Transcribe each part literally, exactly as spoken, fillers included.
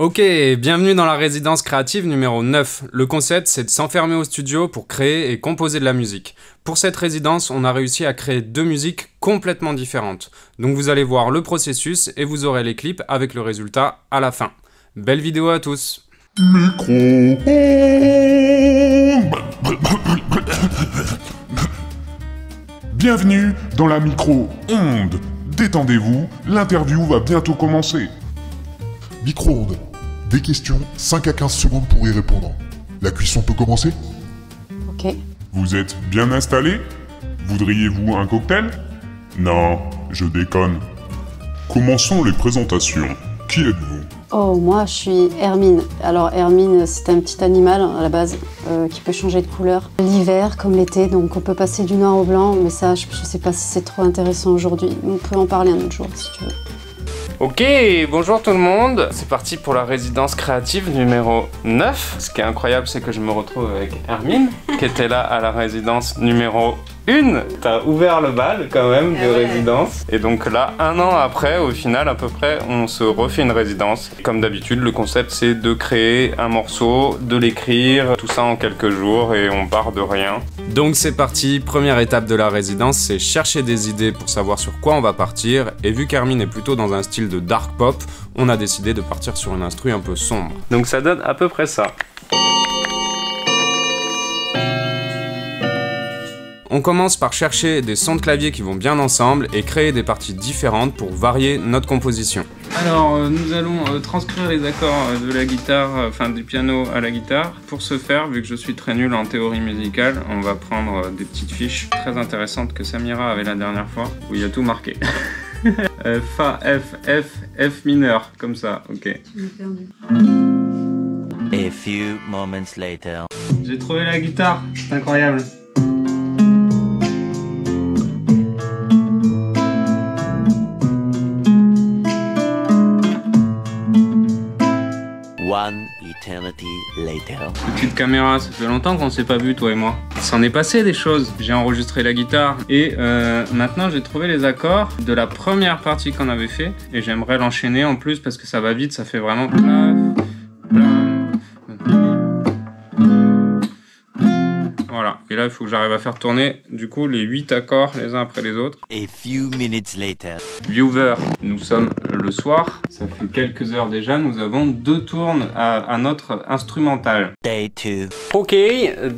Ok, bienvenue dans la résidence créative numéro neuf. Le concept, c'est de s'enfermer au studio pour créer et composer de la musique. Pour cette résidence, on a réussi à créer deux musiques complètement différentes. Donc vous allez voir le processus et vous aurez les clips avec le résultat à la fin. Belle vidéo à tous. Micro. Bienvenue dans la micro-onde. Détendez-vous, l'interview va bientôt commencer. Micro-ondes. Des questions, cinq à quinze secondes pour y répondre. La cuisson peut commencer? Ok. Vous êtes bien installé? Voudriez-vous un cocktail? Non, je déconne. Commençons les présentations. Qui êtes-vous? Oh, moi je suis Hermine. Alors Hermine, c'est un petit animal à la base euh, qui peut changer de couleur. L'hiver comme l'été, donc on peut passer du noir au blanc, mais ça je, je sais pas si c'est trop intéressant aujourd'hui. On peut en parler un autre jour si tu veux. Ok, bonjour tout le monde, c'est parti pour la résidence créative numéro neuf. Ce qui est incroyable, c'est que je me retrouve avec Hermine, qui était là à la résidence numéro un. T'as ouvert le bal quand même de résidence. Et donc là, un an après, au final à peu près, on se refait une résidence. Comme d'habitude, le concept c'est de créer un morceau, de l'écrire, tout ça en quelques jours et on part de rien. Donc c'est parti, première étape de la résidence, c'est chercher des idées pour savoir sur quoi on va partir. Et vu qu'Hermine est plutôt dans un style de dark pop, on a décidé de partir sur une instru un peu sombre. Donc ça donne à peu près ça. On commence par chercher des sons de clavier qui vont bien ensemble et créer des parties différentes pour varier notre composition. Alors euh, nous allons euh, transcrire les accords euh, de la guitare, enfin euh, du piano à la guitare. Pour ce faire, vu que je suis très nul en théorie musicale, on va prendre euh, des petites fiches très intéressantes que Samira avait la dernière fois, où il y a tout marqué. Euh, Fa, F, F, F mineur, comme ça, ok. A few moments later. J'ai trouvé la guitare, c'est incroyable. One eternity later. Petite caméra, ça fait longtemps qu'on s'est pas vu toi et moi. S'en est passé des choses. J'ai enregistré la guitare et euh, maintenant j'ai trouvé les accords de la première partie qu'on avait fait et j'aimerais l'enchaîner en plus parce que ça va vite, ça fait vraiment. Voilà. Et là il faut que j'arrive à faire tourner du coup les huit accords les uns après les autres. A few minutes later. Viewer, nous sommes le soir, ça fait quelques heures déjà, nous avons deux tournes à, à notre instrumental. Day two. Ok,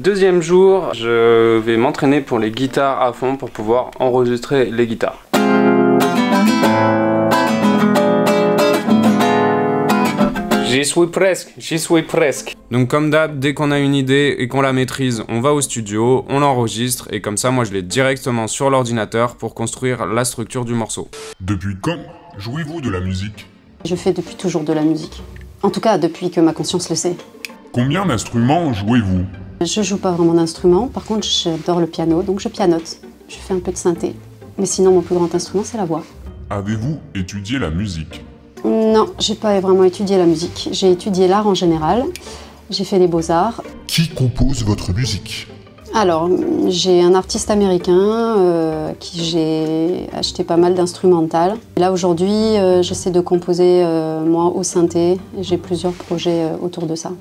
deuxième jour, je vais m'entraîner pour les guitares à fond pour pouvoir enregistrer les guitares. J'y suis presque, j'y suis presque. Donc comme d'hab, dès qu'on a une idée et qu'on la maîtrise, on va au studio, on l'enregistre et comme ça moi je l'ai directement sur l'ordinateur pour construire la structure du morceau. Depuis quand jouez-vous de la musique? Je fais depuis toujours de la musique. En tout cas depuis que ma conscience le sait. Combien d'instruments jouez-vous? Je joue pas vraiment d'instruments, par contre j'adore le piano donc je pianote. Je fais un peu de synthé. Mais sinon mon plus grand instrument c'est la voix. Avez-vous étudié la musique? Non, j'ai pas vraiment étudié la musique. J'ai étudié l'art en général. J'ai fait les beaux-arts. Qui compose votre musique? Alors, j'ai un artiste américain euh, qui j'ai acheté pas mal d'instrumentales. Là aujourd'hui, euh, j'essaie de composer euh, moi au synthé. J'ai plusieurs projets euh, autour de ça.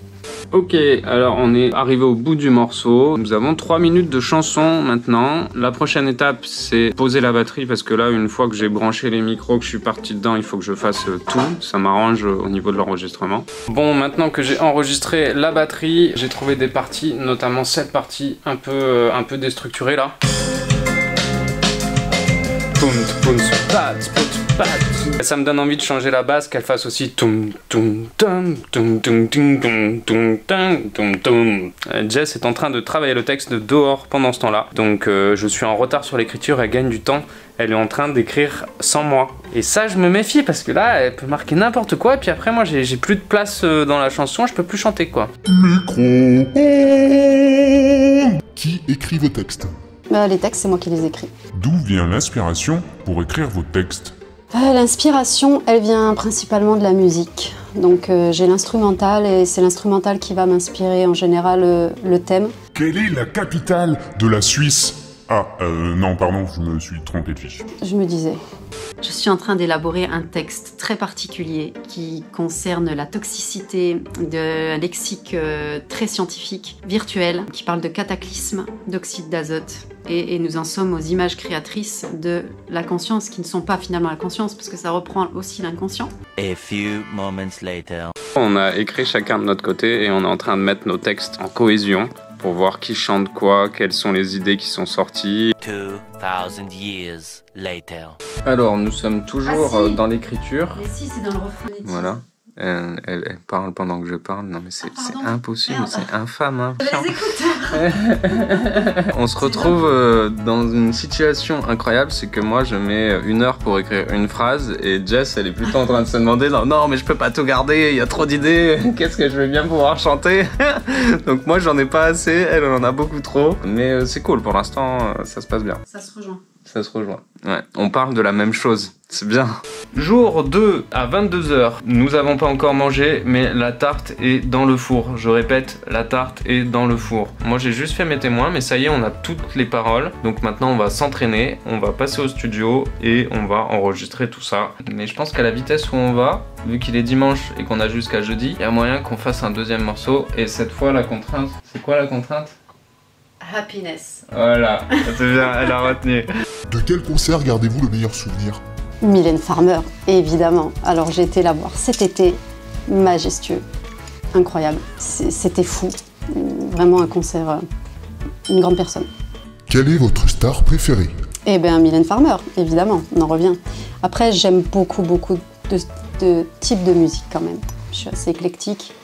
Ok, alors on est arrivé au bout du morceau. Nous avons trois minutes de chanson maintenant. La prochaine étape, c'est poser la batterie parce que là, une fois que j'ai branché les micros, que je suis parti dedans, il faut que je fasse tout. Ça m'arrange au niveau de l'enregistrement. Bon, maintenant que j'ai enregistré la batterie, j'ai trouvé des parties, notamment cette partie un peu, un peu déstructurée là. Ça me donne envie de changer la basse, qu'elle fasse aussi tum tum tum tum tum tum tum tum tum tum. Jess est en train de travailler le texte de dehors pendant ce temps-là, donc euh, je suis en retard sur l'écriture, elle gagne du temps, elle est en train d'écrire sans moi. Et ça je me méfie parce que là elle peut marquer n'importe quoi et puis après moi j'ai plus de place dans la chanson, je peux plus chanter quoi. Micro. Qui écrit vos textes? Bah, les textes, c'est moi qui les écris. D'où vient l'inspiration pour écrire vos textes? euh, L'inspiration, elle vient principalement de la musique. Donc euh, j'ai l'instrumental et c'est l'instrumental qui va m'inspirer en général euh, le thème. Quelle est la capitale de la Suisse? Ah, euh, non, pardon, je me suis trompé de fiche. Je me disais. Je suis en train d'élaborer un texte très particulier qui concerne la toxicité d'un lexique très scientifique, virtuel, qui parle de cataclysme, d'oxyde d'azote. Et, et nous en sommes aux images créatrices de la conscience, qui ne sont pas finalement la conscience, parce que ça reprend aussi l'inconscient. A few moments later. On a écrit chacun de notre côté et on est en train de mettre nos textes en cohésion pour voir qui chante quoi, quelles sont les idées qui sont sorties. deux mille years later. Alors, nous sommes toujours ah, si. dans l'écriture. Mais si, c'est dans le reflet. Voilà. Elle, elle, elle parle pendant que je parle. Non mais c'est ah, impossible, c'est infâme. Hein. Les écouteurs. On se retrouve euh, dans une situation incroyable, c'est que moi je mets une heure pour écrire une phrase et Jess elle est plutôt en train de se demander non, non mais je peux pas tout garder, il y a trop d'idées, qu'est-ce que je vais bien pouvoir chanter. Donc moi j'en ai pas assez, elle en a beaucoup trop. Mais euh, c'est cool, pour l'instant euh, ça se passe bien. Ça se rejoint. Ça se rejoint. Ouais, on parle de la même chose. C'est bien. Jour deux à vingt-deux heures. Nous avons pas encore mangé, mais la tarte est dans le four. Je répète, la tarte est dans le four. Moi, j'ai juste fait mes témoins, mais ça y est, on a toutes les paroles. Donc maintenant, on va s'entraîner, on va passer au studio et on va enregistrer tout ça. Mais je pense qu'à la vitesse où on va, vu qu'il est dimanche et qu'on a jusqu'à jeudi, il y a moyen qu'on fasse un deuxième morceau. Et cette fois, la contrainte... C'est quoi la contrainte ? Happiness. Voilà, c'est bien, elle a retenu. De quel concert gardez-vous le meilleur souvenir? Mylène Farmer, évidemment. Alors j'ai été la voir cet été, majestueux, incroyable. C'était fou, vraiment un concert, euh, une grande personne. Quelle est votre star préférée? Eh bien Mylène Farmer, évidemment, on en revient. Après j'aime beaucoup, beaucoup de, de types de musique quand même. Je suis assez éclectique,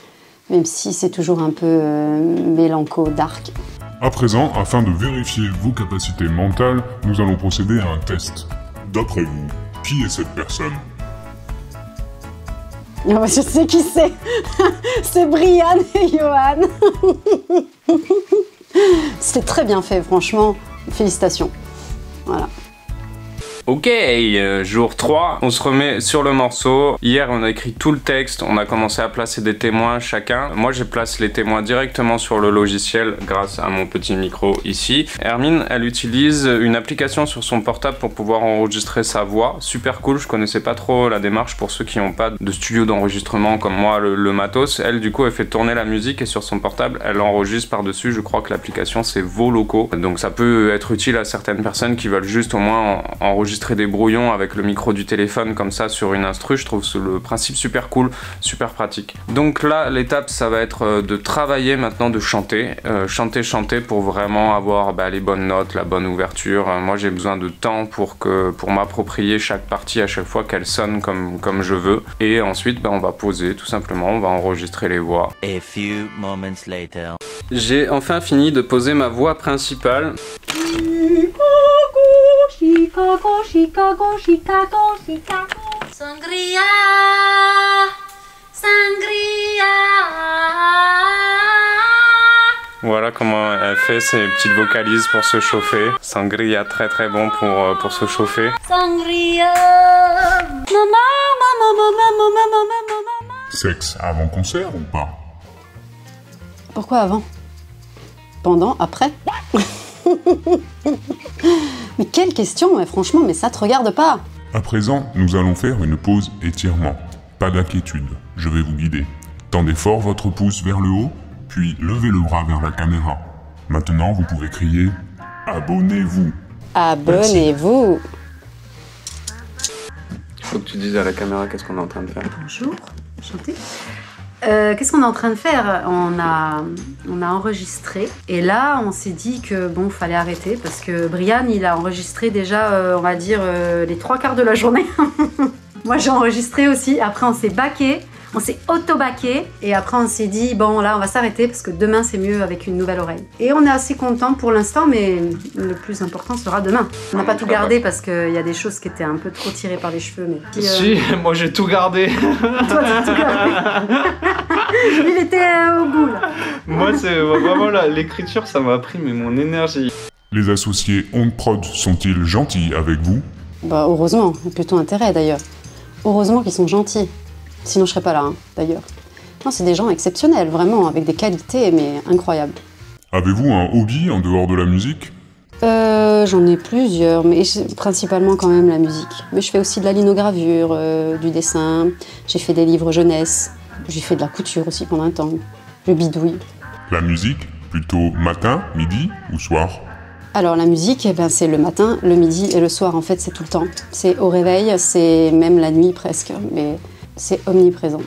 même si c'est toujours un peu euh, mélanco, dark. À présent, afin de vérifier vos capacités mentales, nous allons procéder à un test. D'après vous, qui est cette personne? Oh, je sais qui c'est. C'est Brian et Johan. C'était très bien fait, franchement. Félicitations. Voilà. Ok, euh, jour trois, on se remet sur le morceau. Hier, on a écrit tout le texte, on a commencé à placer des témoins chacun. Moi, je place les témoins directement sur le logiciel grâce à mon petit micro ici. Hermine, elle utilise une application sur son portable pour pouvoir enregistrer sa voix. Super cool, je connaissais pas trop la démarche pour ceux qui n'ont pas de studio d'enregistrement comme moi, le, le matos. Elle, du coup, elle fait tourner la musique et sur son portable, elle enregistre par-dessus. Je crois que l'application, c'est VoLoco. Donc, ça peut être utile à certaines personnes qui veulent juste au moins en, enregistrer des brouillons avec le micro du téléphone comme ça sur une instru. Je trouve le principe super cool, super pratique. Donc là l'étape ça va être de travailler maintenant, de chanter, euh, chanter, chanter pour vraiment avoir bah, les bonnes notes, la bonne ouverture. Euh, moi j'ai besoin de temps pour que pour m'approprier chaque partie à chaque fois qu'elle sonne comme, comme je veux. Et ensuite bah, on va poser tout simplement, on va enregistrer les voix. A few moments later. J'ai enfin fini de poser ma voix principale. Chicago, Chicago, Chicago, Chicago. Sangria, sangria. Voilà comment elle fait ses petites vocalises pour se chauffer. Sangria, très très bon pour, pour se chauffer. Sangria. Sexe avant concert ou pas? Pourquoi avant? Pendant, après? Mais quelle question, mais franchement, mais ça te regarde pas. À présent, nous allons faire une pause étirement. Pas d'inquiétude, je vais vous guider. Tendez fort votre pouce vers le haut, puis levez le bras vers la caméra. Maintenant, vous pouvez crier « Abonnez-vous ». Abonnez-vous. Faut que tu dises à la caméra qu'est-ce qu'on est en train de faire. Bonjour, chantez. Euh, Qu'est-ce qu'on est en train de faire? On a, on a enregistré et là on s'est dit que bon, fallait arrêter parce que Brian il a enregistré déjà euh, on va dire euh, les trois quarts de la journée. Moi j'ai enregistré aussi, après on s'est baqué, on s'est auto-baqué et après on s'est dit bon là on va s'arrêter parce que demain c'est mieux avec une nouvelle oreille. Et on est assez content pour l'instant mais le plus important sera demain. On n'a pas tout gardé parce qu'il y a des choses qui étaient un peu trop tirées par les cheveux. Mais puis, euh... Si, moi j'ai tout gardé. Toi t'as tout gardé. Il était euh, au bout là. Moi c'est vraiment là, l'écriture ça m'a pris mais mon énergie. Les associés On Prod sont-ils gentils avec vous? Bah heureusement, plutôt intérêt d'ailleurs. Heureusement qu'ils sont gentils. Sinon, je serais pas là, hein, d'ailleurs. Non, c'est des gens exceptionnels, vraiment, avec des qualités, mais incroyables. Avez-vous un hobby en dehors de la musique? euh, J'en ai plusieurs, mais principalement quand même la musique. Mais je fais aussi de la linogravure, euh, du dessin, j'ai fait des livres jeunesse, j'ai fait de la couture aussi pendant un temps, je bidouille. La musique, plutôt matin, midi ou soir? Alors la musique, eh ben, c'est le matin, le midi et le soir, en fait c'est tout le temps. C'est au réveil, c'est même la nuit presque, mais c'est omniprésent.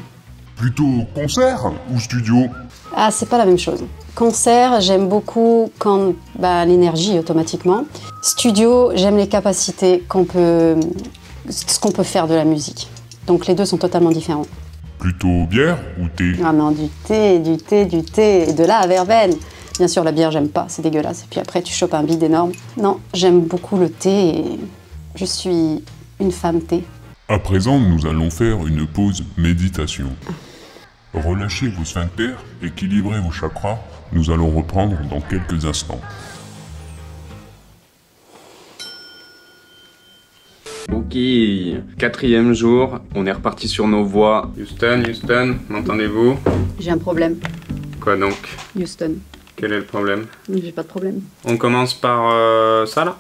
Plutôt concert ou studio? Ah, c'est pas la même chose. Concert, j'aime beaucoup quand bah, l'énergie automatiquement. Studio, j'aime les capacités qu'on peut, ce qu'on peut faire de la musique. Donc les deux sont totalement différents. Plutôt bière ou thé? Ah non, du thé, du thé, du thé, et de là à verveine. Bien sûr, la bière, j'aime pas, c'est dégueulasse. Et puis après, tu chopes un bide énorme. Non, j'aime beaucoup le thé et je suis une femme thé. À présent, nous allons faire une pause méditation. Relâchez vos sphincters, équilibrez vos chakras. Nous allons reprendre dans quelques instants. Ok, quatrième jour, on est reparti sur nos voies. Houston, Houston, m'entendez-vous? J'ai un problème. Quoi donc? Houston. Quel est le problème? J'ai pas de problème. On commence par euh, ça là?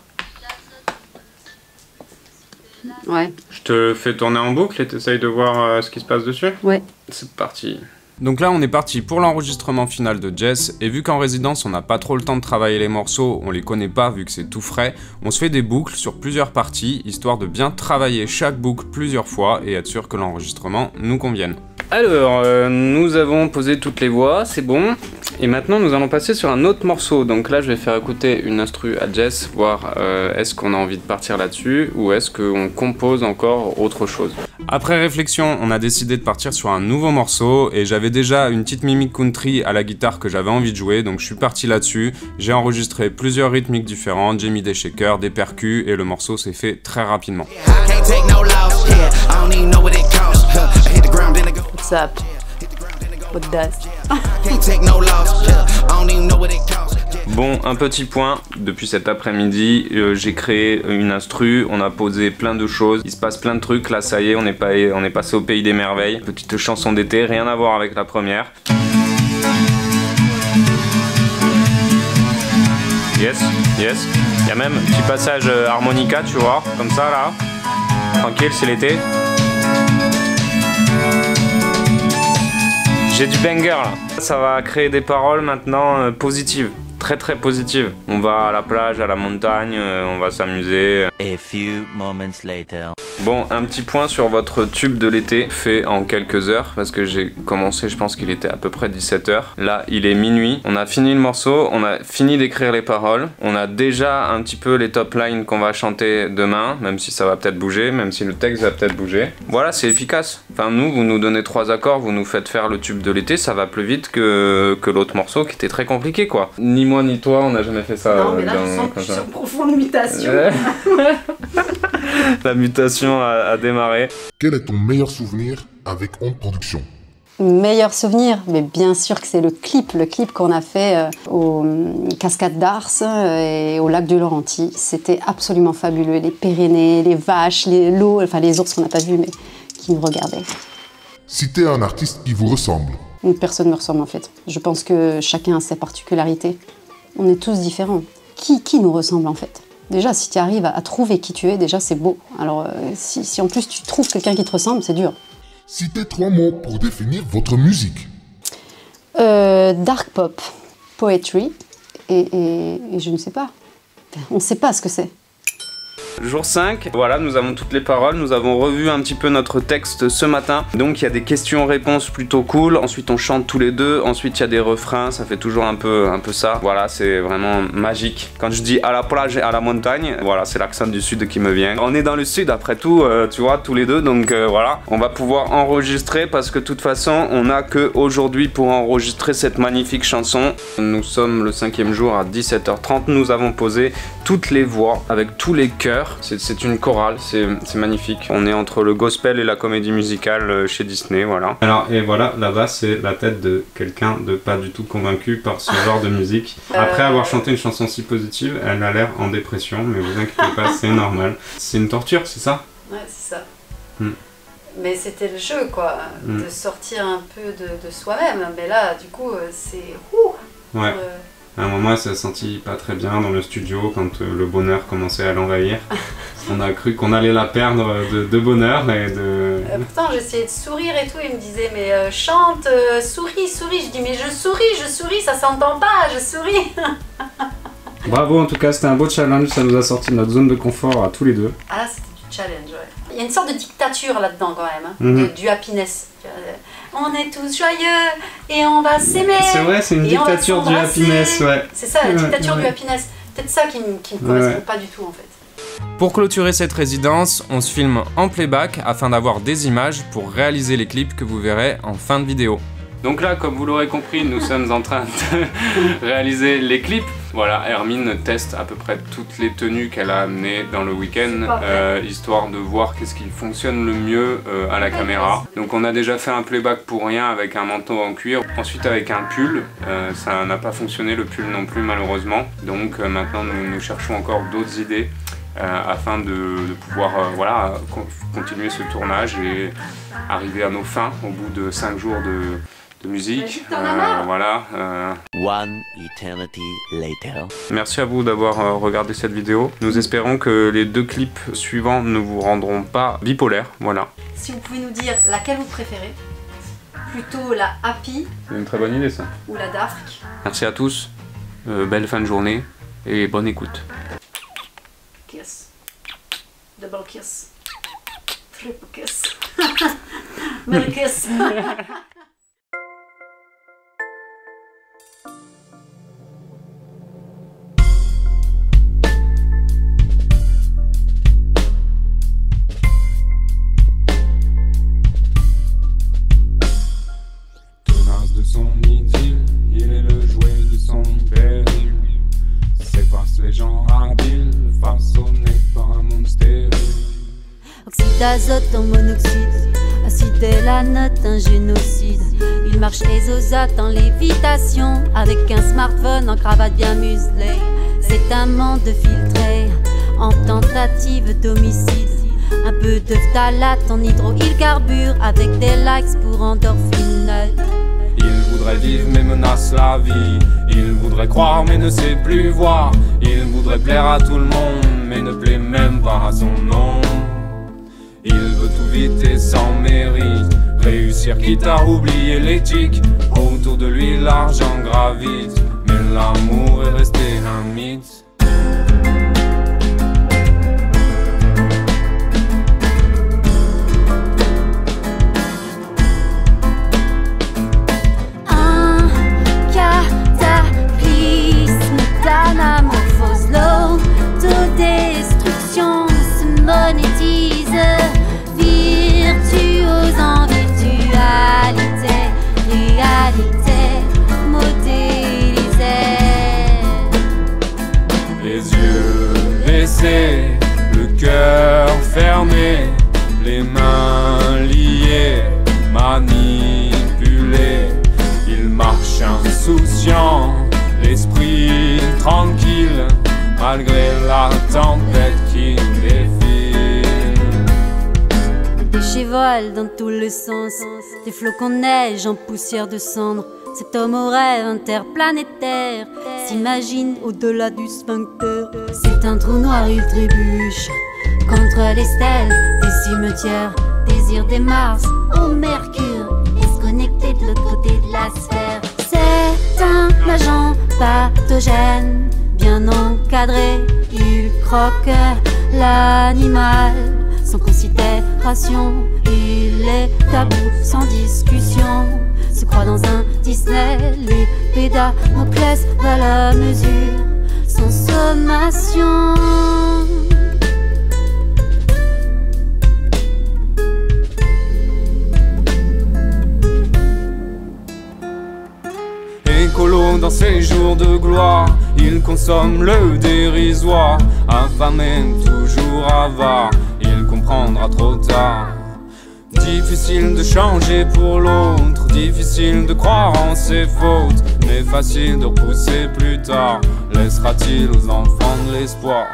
Ouais. Je te fais tourner en boucle et t'essayes de voir euh, ce qui se passe dessus? Ouais. C'est parti. Donc là on est parti pour l'enregistrement final de Jess, et vu qu'en résidence on n'a pas trop le temps de travailler les morceaux, on les connaît pas vu que c'est tout frais, on se fait des boucles sur plusieurs parties, histoire de bien travailler chaque boucle plusieurs fois et être sûr que l'enregistrement nous convienne. Alors, euh, nous avons posé toutes les voix, c'est bon, et maintenant nous allons passer sur un autre morceau. Donc là je vais faire écouter une instru à Jess, voir euh, est-ce qu'on a envie de partir là-dessus, ou est-ce qu'on compose encore autre chose. Après réflexion, on a décidé de partir sur un nouveau morceau, et j'avais déjà une petite mimique country à la guitare que j'avais envie de jouer, donc je suis parti là-dessus. J'ai enregistré plusieurs rythmiques différentes, j'ai mis des shakers, des percus, et le morceau s'est fait très rapidement. What's up? What does? Bon, un petit point, depuis cet après-midi, euh, j'ai créé une instru, on a posé plein de choses, il se passe plein de trucs, là ça y est, on est, pas, on est passé au pays des merveilles. Petite chanson d'été, rien à voir avec la première. Yes, yes, il y a même un petit passage euh, harmonica, tu vois, comme ça là, tranquille, c'est l'été. J'ai du banger là, ça va créer des paroles maintenant euh, positives, très très positives. On va à la plage, à la montagne, euh, on va s'amuser. A few moments later. Bon, un petit point sur votre tube de l'été fait en quelques heures, parce que j'ai commencé, je pense qu'il était à peu près dix-sept heures. Là, il est minuit, on a fini le morceau, on a fini d'écrire les paroles, on a déjà un petit peu les top lines qu'on va chanter demain, même si ça va peut-être bouger, même si le texte va peut-être bouger. Voilà, c'est efficace. Enfin, nous, vous nous donnez trois accords, vous nous faites faire le tube de l'été, ça va plus vite que, que l'autre morceau qui était très compliqué, quoi. Ni moi ni toi, on n'a jamais fait ça. Non, mais là, dans, je sens que je suis en profonde mutation. La mutation a, a démarré. Quel est ton meilleur souvenir avec On Production? Meilleur souvenir, mais bien sûr que c'est le clip, le clip qu'on a fait euh, aux Cascades d'Ars euh, et au Lac du Laurenti. C'était absolument fabuleux, les Pyrénées, les vaches, les loups, enfin les ours qu'on n'a pas vus mais qui nous regardaient. Citez un artiste qui vous ressemble. Une personne me ressemble en fait. Je pense que chacun a ses particularités. On est tous différents. Qui, qui nous ressemble en fait? Déjà, si tu arrives à trouver qui tu es, déjà c'est beau. Alors, euh, si, si en plus tu trouves quelqu'un qui te ressemble, c'est dur. Citez trois mots pour définir votre musique. Euh, dark pop, poetry, et, et, et je ne sais pas. On ne sait pas ce que c'est. Jour cinq, voilà, nous avons toutes les paroles, nous avons revu un petit peu notre texte ce matin. Donc il y a des questions-réponses plutôt cool, ensuite on chante tous les deux, ensuite il y a des refrains, ça fait toujours un peu, un peu ça. Voilà, c'est vraiment magique. Quand je dis à la plage et à la montagne, voilà, c'est l'accent du sud qui me vient. On est dans le sud après tout, euh, tu vois, tous les deux, donc euh, voilà. On va pouvoir enregistrer parce que de toute façon, on n'a que aujourd'hui pour enregistrer cette magnifique chanson. Nous sommes le cinquième jour à dix-sept heures trente, nous avons posé toutes les voix avec tous les chœurs. C'est une chorale, c'est magnifique. On est entre le gospel et la comédie musicale chez Disney, voilà. Alors, et voilà, là-bas, c'est la tête de quelqu'un de pas du tout convaincu par ce genre de musique. Après avoir chanté une chanson si positive, elle a l'air en dépression, mais vous inquiétez pas, c'est normal. C'est une torture, c'est ça? Ouais, c'est ça. Hmm. Mais c'était le jeu, quoi, hmm. de sortir un peu de, de soi-même. Mais là, du coup, c'est... Ouais. Euh... À un moment, elle s'est sentie pas très bien dans le studio quand euh, le bonheur commençait à l'envahir. On a cru qu'on allait la perdre de, de bonheur et de... Euh, pourtant, j'essayais de sourire et tout, il me disait mais euh, chante, euh, souris, souris. Je dis mais je souris, je souris, ça s'entend pas, je souris. Bravo, en tout cas, c'était un beau challenge, ça nous a sorti de notre zone de confort à tous les deux. Ah, c'était du challenge, ouais. Il y a une sorte de dictature là-dedans quand même, hein, mm-hmm. de, du happiness. On est tous joyeux et on va s'aimer. C'est vrai, c'est une dictature du happiness, ouais. C'est ça, la ouais, dictature ouais. du happiness. Peut-être ça qui me, qui me correspond ouais. pas du tout en fait. Pour clôturer cette résidence, on se filme en playback afin d'avoir des images pour réaliser les clips que vous verrez en fin de vidéo. Donc là, comme vous l'aurez compris, nous sommes en train de réaliser les clips. Voilà, Hermine teste à peu près toutes les tenues qu'elle a amenées dans le week-end, euh, histoire de voir qu'est-ce qui fonctionne le mieux euh, à la caméra. Donc on a déjà fait un playback pour rien avec un manteau en cuir, ensuite avec un pull, euh, ça n'a pas fonctionné le pull non plus malheureusement. Donc euh, maintenant nous, nous cherchons encore d'autres idées. Euh, afin de, de pouvoir euh, voilà, con continuer ce tournage et arriver à nos fins au bout de cinq jours de, de musique. Euh, voilà, euh... One eternity later. Merci à vous d'avoir euh, regardé cette vidéo. Nous espérons que les deux clips suivants ne vous rendront pas bipolaires. Voilà. Si vous pouvez nous dire laquelle vous préférez, plutôt la happy. C'est une très bonne idée ça. Ou la dark. Merci à tous, euh, belle fin de journée et bonne écoute. Kiss. Double kiss. Triple kiss. Middle kiss. Tenace de son idylle, il est le jouet de son péril. S'efface les gens habiles. Façonné par un monde stérile. Oxyde d'azote en monoxyde, acide est la note, un génocide. Il marche les osates en lévitation, avec un smartphone en cravate bien muselée. C'est un monde filtré, en tentative d'homicide. Un peu de phtalate en hydro, il carbure, avec des likes pour endorphine. Il voudrait vivre mais menace la vie. Il voudrait croire mais ne sait plus voir. Il voudrait plaire à tout le monde mais ne plaît même pas à son nom. Il veut tout vite et sans mérite, réussir quitte à oublier l'éthique. Autour de lui l'argent gravite, mais l'amour est resté un mythe. L'anamorphose, l'autodestruction se monétise. Virtuose en virtualité, réalité modélisée. Les yeux baissés, le cœur fermé, les mains liées, manipulées. Il marche insouciant, l'esprit tranquille, malgré la tempête qui défile. Des déchets volent dans tous les sens, des flocons de neige en poussière de cendre. Cet homme au rêve interplanétaire s'imagine au-delà du sphincter. C'est un trou noir, il trébuche contre les stèles des cimetières. Désir des Mars au Mercure, déconnecté de l'autre côté de la sphère. C'est un agent pathogène, bien encadré, il croque l'animal sans considération. Il est tabou sans discussion, se croit dans un Disney. L'épée d'Amoclès va la mesure sans sommation. Dans ses jours de gloire, il consomme le dérisoire. Affamé, toujours avare, il comprendra trop tard. Difficile de changer pour l'autre, difficile de croire en ses fautes, mais facile de repousser plus tard. Laissera-t-il aux enfants de l'espoir?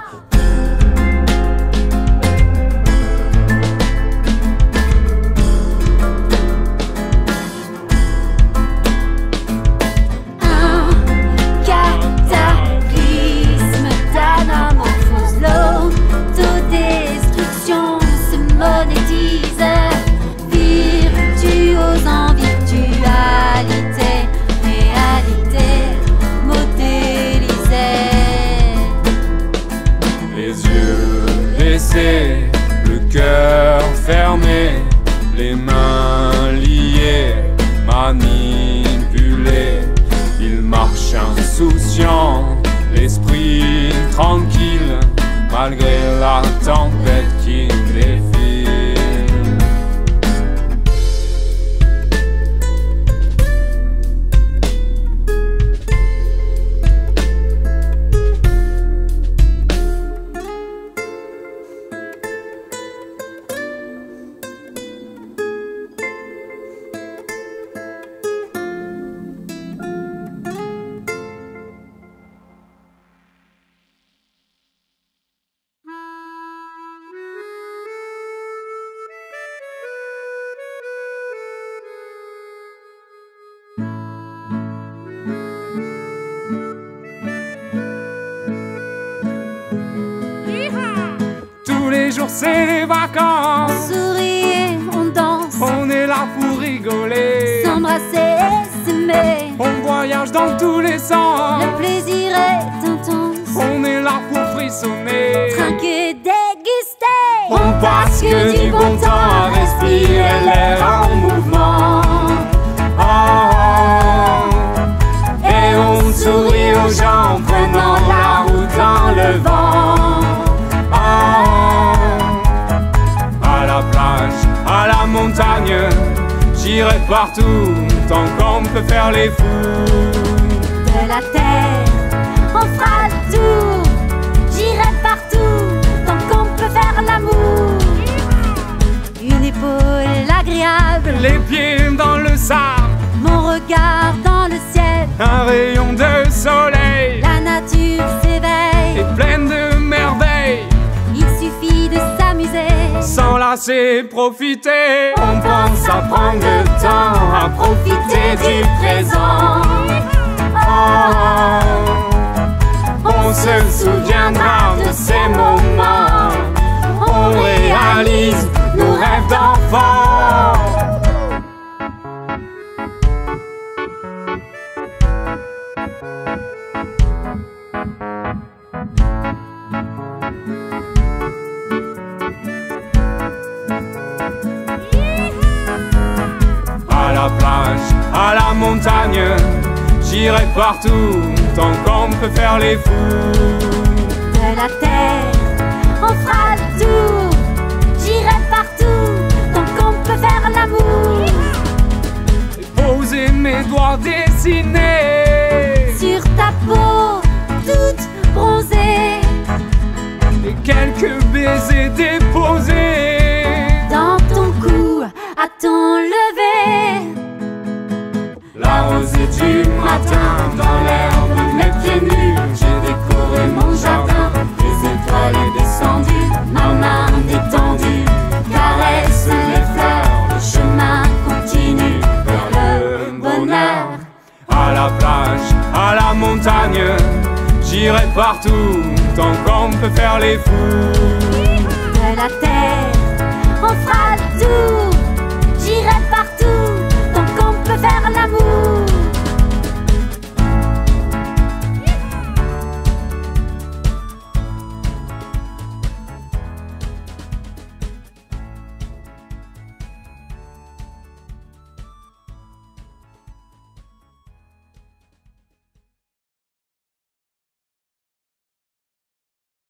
jours, c'est les vacances. Souriez, on danse. On est là pour rigoler, s'embrasser et s'aimer. On voyage dans tous les sens. Le plaisir est intense. On est là pour frissonner, trinquer, déguster. On passe que du bon temps à respirer l'air en mouvement. Oh, et on sourit aux gens en prenant la route dans le vent. Oh, à la plage, à la montagne, j'irai partout tant qu'on peut faire les fous. De la terre, on fera le tour. J'irai partout tant qu'on peut faire l'amour. Une épaule agréable, les pieds dans le sable, mon regard dans le ciel, un rayon de soleil. La nature s'éveille, est pleine de merveilles. Il suffit de s'amuser, s'enlacer, profiter. On pense à prendre le temps, à profiter du présent. Oh, on se souviendra de ces moments. On réalise nos rêves d'enfant. À la plage, à la montagne, j'irai partout tant qu'on peut faire les fous. De la terre, on fera le tour. J'irai partout tant qu'on peut faire l'amour. Poser mes doigts dessinés sur ta peau toute bronzée, et quelques baisers déposés dans ton cou à ton lever. La rosée du matin, dans l'herbe, mes pieds nus, j'ai décoré mon jardin. Les étoiles descendues, ma main détendue, caresse les fleurs. Le chemin continue vers le bonheur. À la plage, à la montagne, j'irai partout tant qu'on peut faire les fous. De la terre, on fera le tour.